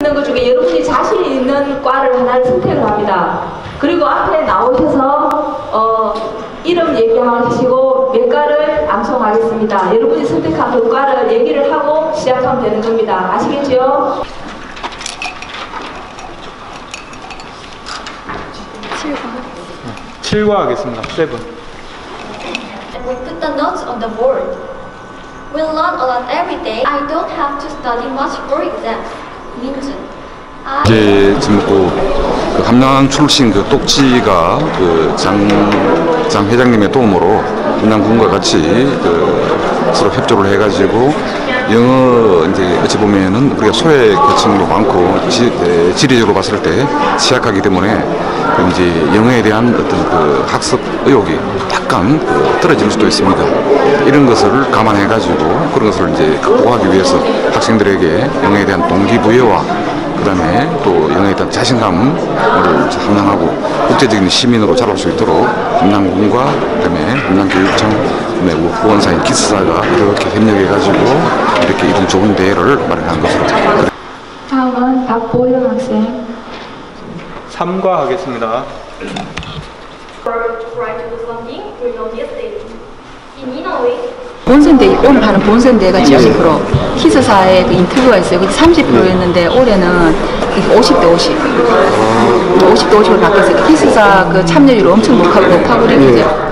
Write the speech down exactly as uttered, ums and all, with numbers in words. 있는 것 중에 여러분이 자신 있는 과를 하나를 선택을 합니다. 그리고 앞에 나오셔서 어, 이름 얘기하시고 몇 과를 암송하겠습니다. 여러분이 선택한 그 과를 얘기를 하고 시작하면 되는 겁니다. 아시겠죠? 칠 과 하겠습니다. 칠. We put the notes on the board. We learn a lot every day. I don't have to study much for exams. 민준. 이제 지금 또 함양 출신 그 똑지가 그 장 장 회장님의 도움으로 김남군과 같이 그 서로 협조를 해가지고 영어 이제 어찌 보면은 우리가 소외 계층도 많고 지, 에, 지리적으로 봤을 때 취약하기 때문에 이제 영어에 대한 어떤 그 학습 의욕이 약간 그 떨어질 수도 있습니다. 이런 것을 감안해가지고 그런 것을 이제 극복하기 위해서 학생들에게 영어에 대한 동기부여와 그다음에 또 영어에 대한 자신감을 함양하고 국제적인 시민으로 자랄 수 있도록 함양군과 그다음에 함양교육청 매우 후원사인 키스사가 이렇게 협력해가지고 이렇게 이런 좋은 대회를 마련한 것으로. 다음은 박보현 학생. 삼 과 하겠습니다. 본선대회, 오늘 하는 본선대회가 칠십 퍼센트, 키스사의 그 인터뷰가 있어요. 그때 삼십 퍼센트였는데 올해는 오십 대 오십, 오십 대 오십으로 바뀌었어요. 키스사 그 참여율이 엄청 높아버리게 돼요.